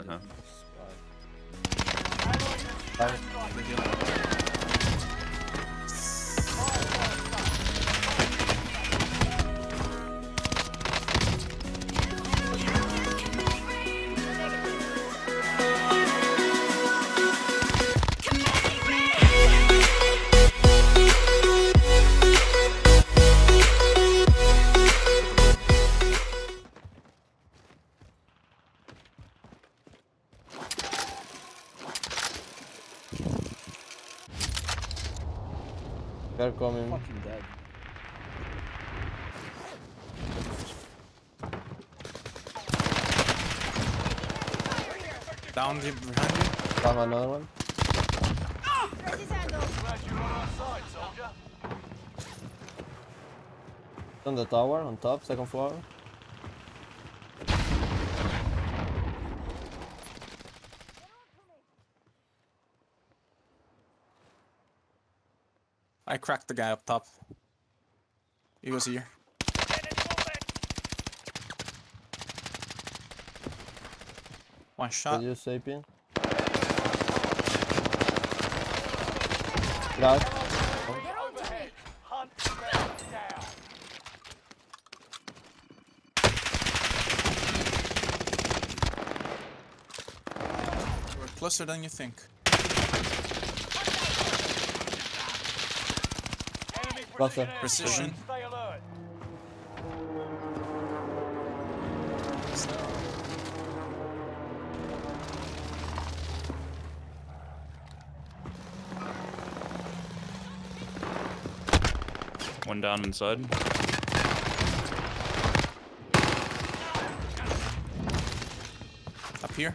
it, huh? They're coming. I'm fucking dead. Down deep behind you. Down another one. Oh, press his handle. Glad you're on our side, soldier. On the tower, on top, second floor. I cracked the guy up top. He was here. One shot. Did you say pin? Right. We're closer than you think. Precision. Stay alert. One down inside. Up here.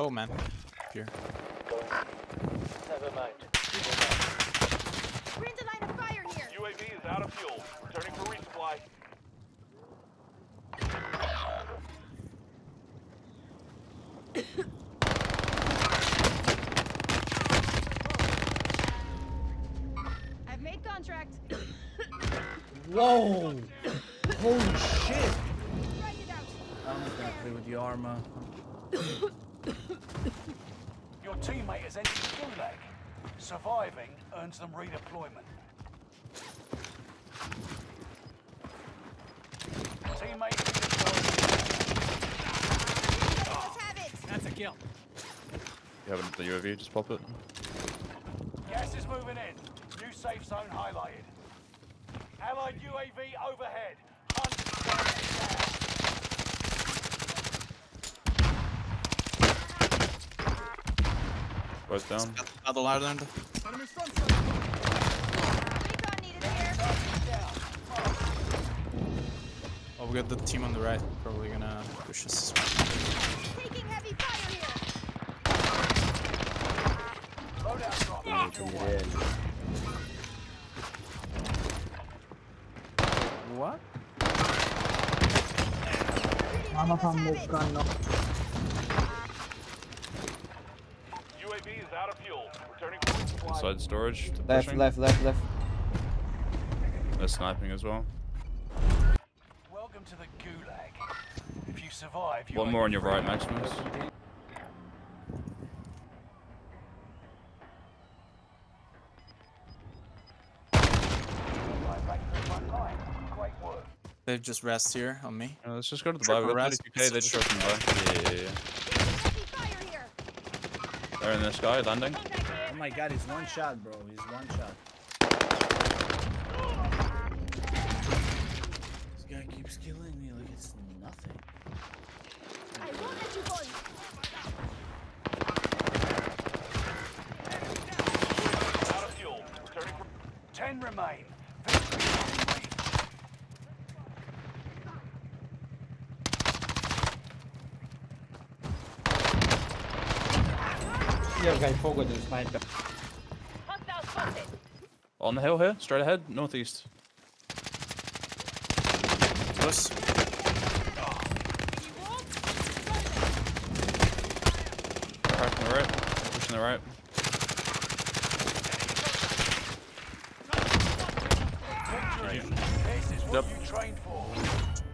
Oh man, here. Never mind. We're in the line of fire here. UAV is out of fuel. Returning for resupply. I've made contract. Whoa! Holy shit! I'm not gonna play with the armor. Your teammate has entered the gulag. Surviving earns them redeployment. Teammate. Oh. That's a kill. You haven't the UAV, just pop it. Gas is moving in. New safe zone highlighted. Allied UAV overhead. Both down. Another island. Oh, we got the team on the right. Probably gonna push us. Taking heavy fire here. Low down, drop. What? I'm up on this gun now. Out of fuel. Returning for inside storage. Left. They're sniping as well. Welcome to the gulag. If you survive, you one more on your right, Maximus. They just rest here on me. Let's just go to the buy. Okay, they just opened by. Yeah. They're in the sky, landing. Oh my god, he's one shot, bro. He's one shot. This guy keeps killing me like it's nothing. I won't let you go. Out of fuel. Returning from 10 remain. Yeah, guy forward and sniper. On the hill here, straight ahead, northeast. Plus. Right from the right, pushing the right. Right. Yep.